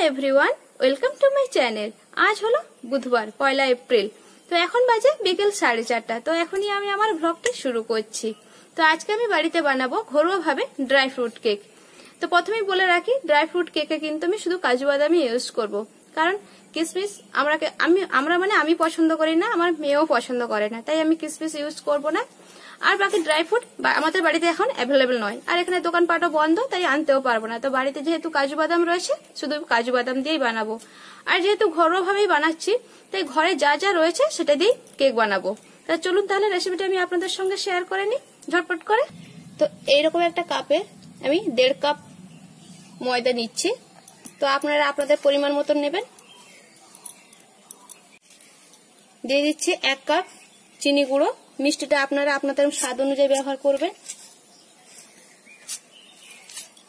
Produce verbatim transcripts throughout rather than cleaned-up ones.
Hi everyone, welcome to my channel. आज hello बुधवार पहला एप्रिल। तो एखन बाजे बिकेल साढ़े चारटा। तो एखोनी आमी आमार ब्लॉगटा शुरू करछि। तो आजके आमी बाड़ीते बानाबो घरोया भावे ड्राई फ्रूट केक। तो प्रथमेई बोले राखी ड्राई फ्रूट केके किन्तु आमी शुधु काजू बादाम यूज करब, कारण किशमिश आमराके आमी आमरा माने आमी पछन्द करि ना, आमार मेयेओ पछन्द करे ना, ताई आमी किशमिश यूज करब ना। আর বাকি ড্রাই ফ্রুট আমাদের বাড়িতে এখন अवेलेबल নয়, আর এখানে দোকানপাটও বন্ধ, তাই আনতেও পারবো না। তো বাড়িতে যেহেতু কাজু বাদাম রয়েছে, শুধু কাজু বাদাম দিয়েই বানাবো। আর যেহেতু ঘরোয়া ভাবেই বানাচ্ছি, তাই ঘরে যা যা রয়েছে সেটা দিয়ে কেক বানাবো। তো চলুন তাহলে রেসিপিটা আমি আপনাদের সঙ্গে শেয়ার করে নিই ঝটপট করে। তো এইরকম একটা কাপে আমি দেড় কাপ ময়দা নিচ্ছি। তো আপনারা আপনাদের পরিমাণ মতো নেবেন। দিয়ে দিচ্ছি এক কাপ চিনি গুঁড়ো। মিষ্টিটা আপনারা আপনাদের স্বাদ অনুযায়ী ব্যবহার করবেন।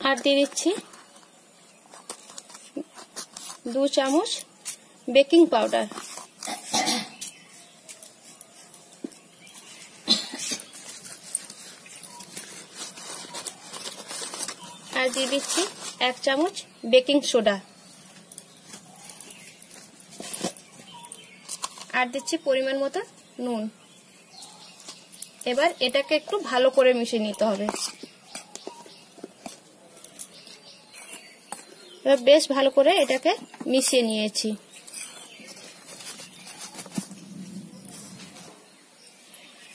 আর দিয়ে দিচ্ছি দুই চামচ বেকিং পাউডার। আর দিয়ে দিচ্ছি এক চামচ বেকিং সোডা। আর দিচ্ছি পরিমাণ মতো নুন। এবার এটাকে একটু ভালো করে মিশিয়ে নিতে হবে। এবার বেশ ভালো করে এটাকে মিশিয়ে নিয়েছি।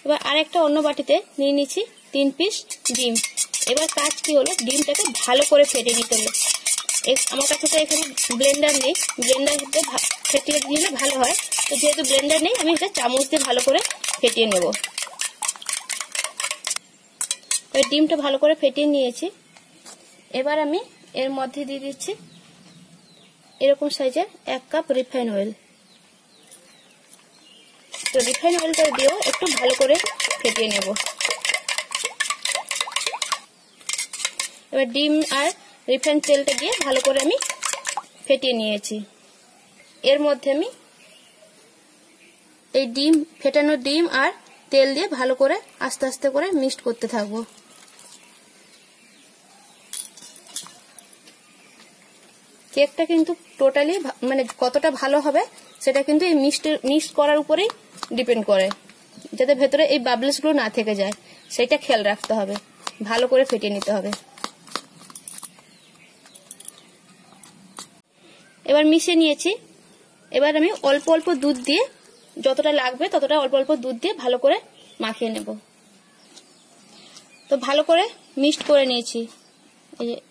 এবার আরেকটা অন্য বাটিতে নিয়ে নিয়েছি তিন পিস ডিম। এবার কাজ কি হলো, ডিমটাকে ভালো করে ফেটে নিতে হবে। আমার কাছে তো এখানে ব্লেন্ডার নেই, ব্লেন্ডার দিয়ে ফেটিয়ে দিলে ভালো হয়। তো যেহেতু ব্লেন্ডার নেই, আমি এটা চামচ দিয়ে ভালো করে ফেটিয়ে নেব। ডিমটা ভালো করে ফেটিয়ে নিয়েছি। এবার আমি এর মধ্যে দিয়ে দিচ্ছি এরকম সাইজের এক কাপ রিফাইন অয়েল। তো রিফাইন অয়েলটা দিয়ে একটু ভালো করে ফেটিয়ে নেব। এবার ডিম আর রিফাইন তেলটা দিয়ে ভালো করে আমি ফেটিয়ে নিয়েছি। এর মধ্যে আমি এই ডিম ফেটানো ডিম আর তেল দিয়ে ভালো করে আস্তে আস্তে করে মিক্সড করতে থাকবো। কেকটা কিন্তু টোটালি মানে কতটা ভালো হবে সেটা কিন্তু এই মিক্স করার উপরেই ডিপেন্ড করে, যাতে ভেতরে এই বাবলস গুলো না থেকে যায় সেটা খেয়াল রাখতে হবে, ভালো করে ফেটিয়ে নিতে হবে। এবার মিশিয়ে নিয়েছি। এবার আমি অল্প অল্প দুধ দিয়ে, যতটা লাগবে ততটা অল্প অল্প দুধ দিয়ে ভালো করে মাখিয়ে নেব। তো ভালো করে মিক্সড করে নিয়েছি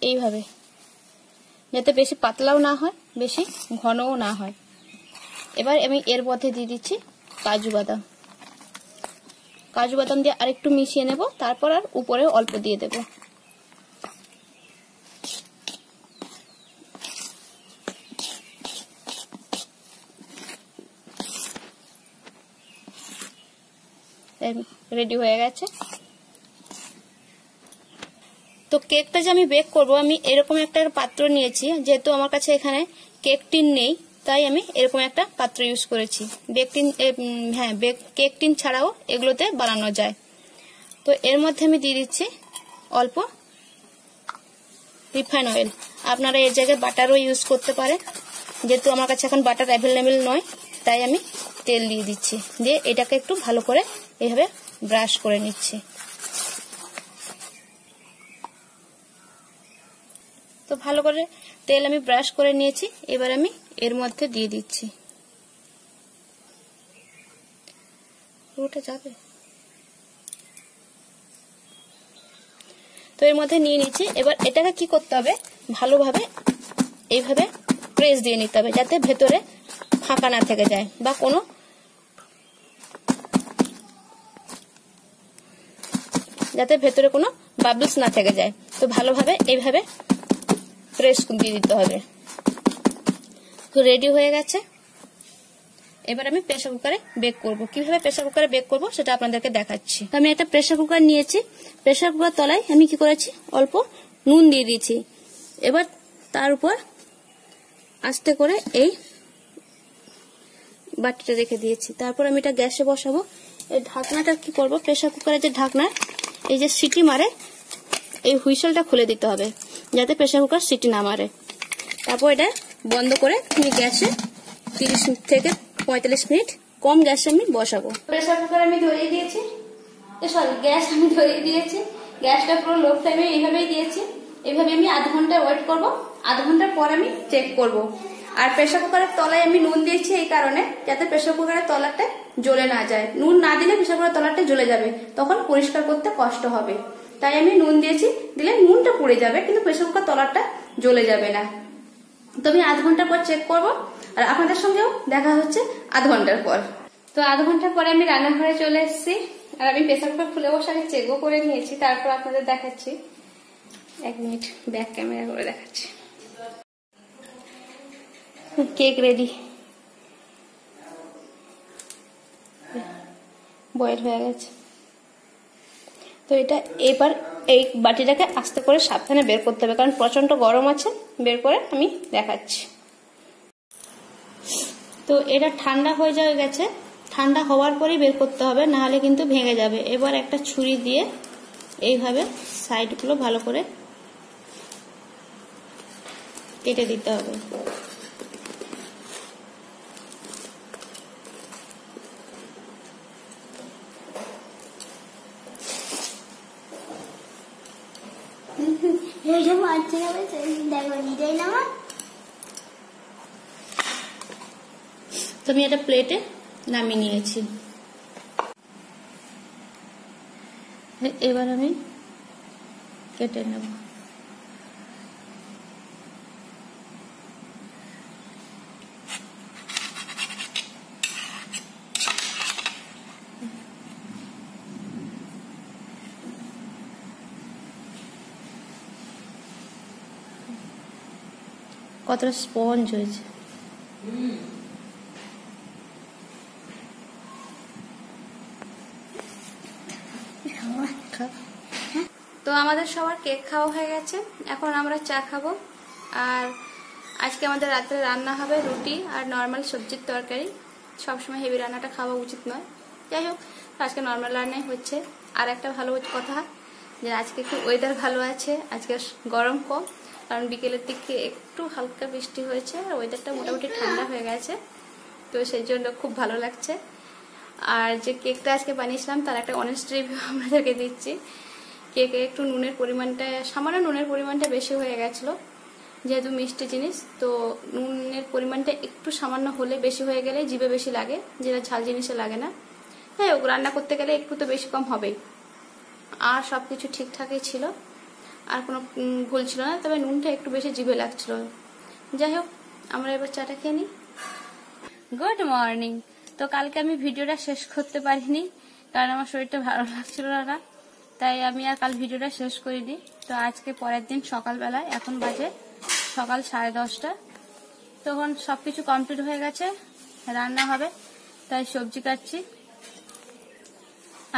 এইভাবে, যাতে বেশি পাতলাও না হয় বেশি ঘনও না হয়। এবার আমি এর মধ্যে দিয়ে দিচ্ছি কাজু বাদাম। কাজু বাদাম দিয়ে আরেকটু মিশিয়ে নেব, তারপর আর উপরে অল্প দিয়ে দেব। রেডি হয়ে গেছে। তো কেকটা যে আমি বেক করব, আমি এরকম একটা পাত্র নিয়েছি। যেহেতু আমার কাছে এখানে কেক টিন নেই, তাই আমি এরকম একটা পাত্র ইউজ করেছি। বেক টিন, হ্যাঁ বেক কেক টিন ছাড়াও এগুলোতে বানানো যায়। তো এর মধ্যে আমি দিয়ে দিচ্ছি অল্প রিফাইন অয়েল। আপনারা এর জায়গায় বাটারও ইউজ করতে পারেন। যেহেতু আমার কাছে এখন বাটার অ্যাভেলেবেল নয়, তাই আমি তেল দিয়ে দিচ্ছি। দিয়ে এটাকে একটু ভালো করে এইভাবে ব্রাশ করে নিচ্ছি। তো ভালো করে তেল আমি ব্রাশ করে নিয়েছি। এবার আমি এর মধ্যে দিয়ে দিচ্ছি, পুরোটা যাবে। তো এর মধ্যে নিয়ে নিচ্ছি। এবার এটাকে কি করতে হবে, ভালোভাবে এইভাবে প্রেস দিয়ে নিতে হবে, যাতে ভেতরে ফাঁকা না থেকে যায় বা কোনো যাতে ভেতরে কোনো বাবলস না থেকে যায়। তো ভালোভাবে এইভাবে প্রেস দিয়ে দিতে হবে। তো রেডি হয়ে গেছে। এবার আমি প্রেসার কুকারে বেক করব। কিভাবে প্রেসার কুকারে বেক করব সেটা আপনাদেরকে দেখাচ্ছি। আমি একটা প্রেসার কুকার নিয়েছি। প্রেসার কুকার তলায় আমি কি করেছি, অল্প নুন দিয়ে দিয়েছি। এবার তার উপর আস্তে করে এই বাটিটা রেখে দিয়েছি। তারপর আমি এটা গ্যাসে বসাবো। এই ঢাকনাটা কি করব, প্রেসার কুকারের যে ঢাকনা, এই যে সিটি মারে এই হুইসেলটা খুলে দিতে হবে, যাতে প্রেসার কুকার সিটি না মারে। তারপর এটা बंद करे गैसे तीस থেকে पैंतालिस मिनट कम गैसे আমি বসাবো। প্রেসার কুকার আমি ধরিয়ে দিয়েছি, সরি গ্যাস আমি ধরিয়ে দিয়েছি। গ্যাসটা পুরো লো ফ্লেমে এইভাবেই দিয়েছি। এইভাবে আমি আধ ঘন্টা ওয়েট করব, আধ ঘন্টা পর আমি চেক করব। আর প্রেসার কুকারের তলায় আমি নুন দিয়েছি এই কারণে যাতে প্রেসার কুকারের তলাটা জ্বলে না যায়। নুন না দিলে প্রেসার কুকারের তলাটা জ্বলে যাবে, তখন পরিষ্কার করতে কষ্ট হবে। তাই আমি নুন দিয়েছি, দিলে নুনটা পড়ে যাবে কিন্তু প্রেসার কুকারের তলাটা জ্বলে যাবে না। তো আমি আধ ঘন্টা পর চেক করব আর আপনাদের সঙ্গেও দেখা হচ্ছে আধ ঘন্টার পর। তো আধ ঘন্টা পরে আমি রান্নাঘরে চলে এসেছি আর আমি প্রেসার কুকার খুলে বসে আগে চেকও করে নিয়েছি, তারপর আপনাদের দেখাচ্ছি। এক মিনিট ব্যাক ক্যামেরা করে দেখাচ্ছি। কেক রেডি, বয়েল হয়ে গেছে। তো এটা এবার এই বাটিটাকে আস্তে করে সাবধানে বের করতে হবে কারণ প্রচন্ড গরম আছে। বের করে আমি দেখাচ্ছি। তো এটা ঠান্ডা হয়ে যাওয়া গেছে, ঠান্ডা হওয়ার পরেই বের করতে হবে, নাহলে কিন্তু ভেঙে যাবে। এবার একটা ছুরি দিয়ে এইভাবে সাইডগুলো ভালো করে কেটে দিতে হবে। তো আমি এটা প্লেটে নামিয়ে নিয়েছি। এবার আমি কেটে নেব। কতটা স্পঞ্জ হয়েছে। তো আমাদের সবার কেক খাওয়া হয়ে গেছে, এখন আমরা চা খাবো। আর আজকে আমাদের রাত্রে রান্না হবে রুটি আর নর্মাল সবজির তরকারি। সবসময় হেভি রান্নাটা খাওয়া উচিত নয়। যাই হোক, আজকে নর্মাল রান্নাই হচ্ছে। আর একটা ভালো কথা যে আজকে একটু ওয়েদার ভালো আছে, আজকে গরম কম, কারণ বিকেলের দিকে একটু হালকা বৃষ্টি হয়েছে আর ওয়েদারটা মোটামুটি ঠান্ডা হয়ে গেছে। তো সেই জন্য খুব ভালো লাগছে। আর যে কেকটা আজকে বানিয়েছিলাম তার একটা অনেস্ট রিভিউ আপনাদেরকে দিচ্ছি। কেকে একটু নুনের পরিমাণটা, সামান্য নুনের পরিমাণটা বেশি হয়ে গেছিলো, যেহেতু মিষ্টি জিনিস তো নুনের পরিমাণটা একটু সামান্য হলে বেশি হয়ে গেলে জিভে বেশি লাগে, যেটা ঝাল জিনিসে লাগে না। হ্যাঁ, রান্না করতে গেলে একটু তো বেশি কম হবেই। আর সব কিছু ঠিকঠাকই ছিল, আর কোনো ভুল ছিল না, তবে নুনটা একটু বেশি জিভে লাগছিল। যাই হোক, আমরা এবার চাটা খেয়ে নিই। Good morning. তো কালকে আমি ভিডিওটা শেষ করতে পারিনি কারণ আমার শরীরটা ভালো লাগছিল না, তাই আমি আর কাল ভিডিওটা শেষ করিনি। তো আজকে পরের দিন সকালবেলায়, এখন বাজে সকাল সাড়ে দশটা, তখন সব কিছু কমপ্লিট হয়ে গেছে, রান্না হবে। তাই সবজি কাটছি,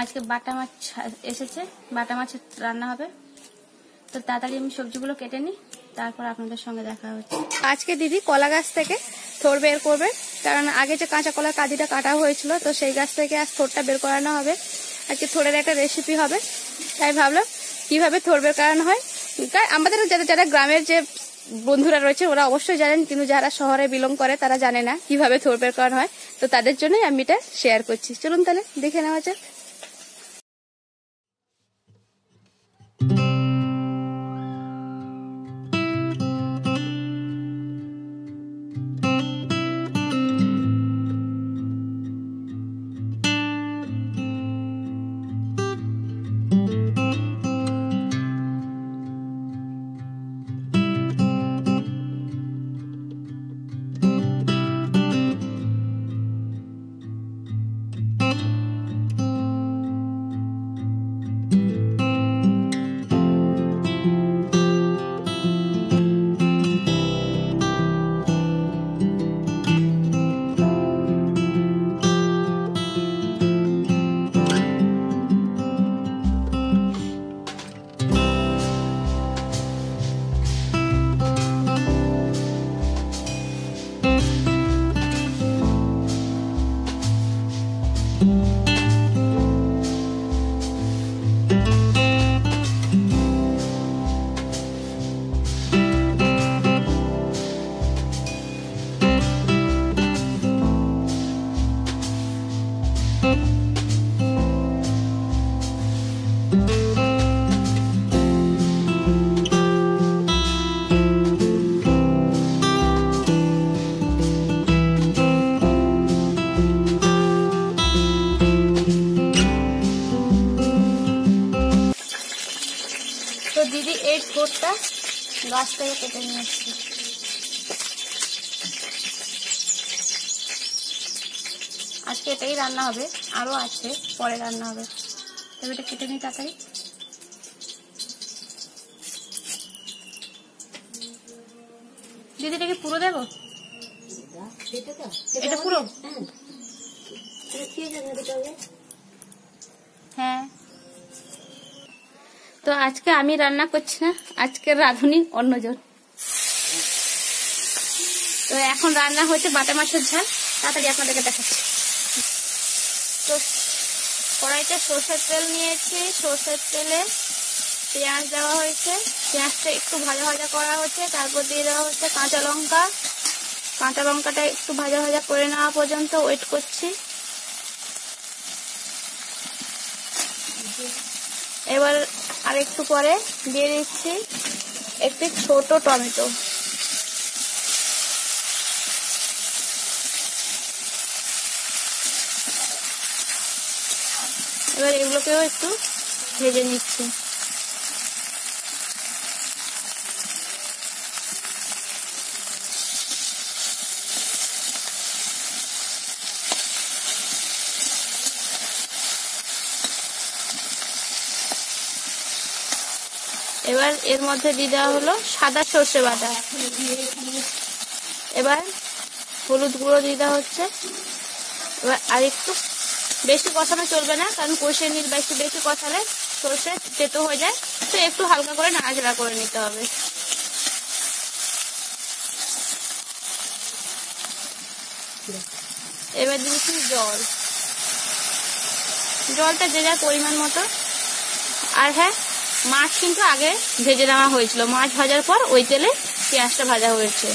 আজকে বাটা মাছ এসেছে, বাটা মাছের রান্না হবে। তো তাড়াতাড়ি আমি সবজিগুলো কেটে নিই, তারপর আপনাদের সঙ্গে দেখা হচ্ছে। আজকে দিদি কলা গাছ থেকে থোড় বের করবে, কারণ আগে যে কাঁচা কলার কাঁদিটা কাটা হয়েছিল তো সেই গাছ থেকে আজ থোড়টা বের করানো হবে। আজকে থোড়ের একটা রেসিপি হবে, তাই ভাবলাম কিভাবে থোড় বের করানো হয়। আমাদের যারা যারা গ্রামের যে বন্ধুরা রয়েছে ওরা অবশ্যই জানেন, কিন্তু যারা শহরে বিলং করে তারা জানে না কিভাবে থোড় বের করানো হয়। তো তাদের জন্যই আমি এটা শেয়ার করছি। চলুন তাহলে দেখে নেওয়া যাক। Bashkë e të njësi. আজকে এটাই রান্না হবে, আরো আছে পরে রান্না হবে। তবে এটা কেটে নিই তাড়াতাড়ি। দিদি এটাকে পুরো দেব? এটা তো এটা পুরো? হ্যাঁ। এটা কি জানা দিতে হবে? হ্যাঁ। তো আজকে আমি রান্না করছি না, আজকে রাধুনি অন্যজন। তো এখন রান্না হচ্ছে বাটা মাছের ঝাল, তাড়াতাড়ি আপনাদেরকে দেখাচ্ছি। तो कड़ाईते सर्षार तेल निয়েছি सर्षार तेले পেঁয়াজ দেওয়া হয়েছে পেঁয়াজটা একটু ভাজা ভাজা করা হচ্ছে তারপর দিয়ে দেওয়া হচ্ছে কাঁচা লঙ্কা কাঁচা লঙ্কাটা একটু ভাজা ভাজা করে নেওয়া পর্যন্ত ওয়েট করছি এবার আর একটু পরে দিয়ে দিচ্ছি একটু ছোট টমেটো এবার এগুলোকেও একটু ভেজে নিচ্ছি এবার এর মধ্যে দিয়ে দেওয়া হলো সাদা সরষে বাটা এবার হলুদ গুঁড়ো দিয়ে দেওয়া হচ্ছে এবার আর একটু বেশি কষানো চলবে না কারণ কষিয়ে নিলে বেশি বেশি কষালে সরষে তেতো হয়ে যায় তো একটু হালকা করে নাড়াচাড়া করে নিতে হবে এবার দিচ্ছি জল জলটা যে যা পরিমাণ মতো আর হ্যাঁ মাছ কিন্তু আগে ভেজে নেওয়া হয়েছিল মাছ ভাজার পর ওই তেলে পেঁয়াজটা ভাজা হয়েছে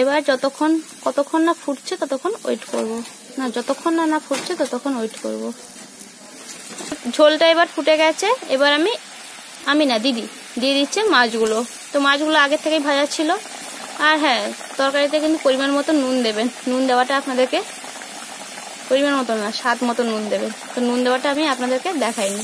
এবার যতক্ষণ কতক্ষণ না ফুটছে ততক্ষণ ওয়েট করব না যতক্ষণ না না ফুটছে ততক্ষণ ওয়েট করব ঝোলটা এবার ফুটে গেছে এবার আমি আমি না দিদি দিয়ে দিচ্ছি মাছগুলো তো মাছগুলো আগে থেকেই ভাজা ছিল আর হ্যাঁ তরকারিতে কিন্তু পরিমাণ মতো নুন দেবেন নুন দেওয়াটা আপনাদেরকে পরিমাণ মতো না স্বাদ মতো নুন দেবেন তো নুন দেওয়াটা আমি আপনাদেরকে দেখাইনি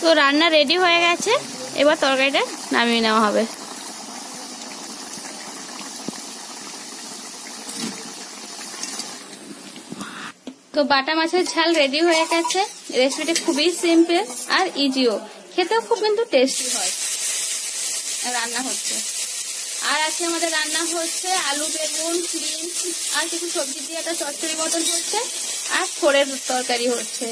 তো রান্না রেডি হয়ে গেছে এবার তরকারিটা নামিয়ে নেওয়া হবে তো বাটা মাছের ঝাল রেডি হয়ে গেছে রেসিপিটা খুবই সিম্পল আর ইজিও খেতেও খুব কিন্তু টেস্টি হয় রান্না হচ্ছে আর আজকে আমাদের রান্না হচ্ছে আলু বেগুন ডিম আর কিছু সবজি দিয়ে একটা চচ্চড়ি মতন হচ্ছে আর ফোড়ের তরকারি হচ্ছে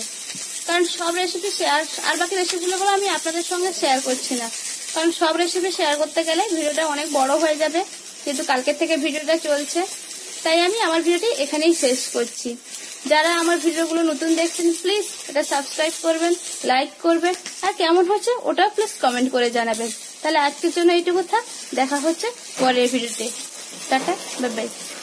কারণ সব রেসিপি শেয়ার আর বাকি রেসিপিগুলো আমি আপনাদের সঙ্গে শেয়ার করছি না কারণ সব রেসিপি শেয়ার করতে গেলে ভিডিওটা অনেক বড় হয়ে যাবে যেহেতু কালকে থেকে ভিডিওটা চলছে তাই আমি আমার ভিডিওটি এখানেই শেষ করছি যারা আমার ভিডিওগুলো নতুন দেখছেন প্লিজ এটা সাবস্ক্রাইব করবেন লাইক করবেন আর কেমন হচ্ছে ওটা প্লিজ কমেন্ট করে জানাবেন তাহলে আজকের জন্য এইটুকু থাক দেখা হচ্ছে পরের ভিডিওতে টাটা বাই বাই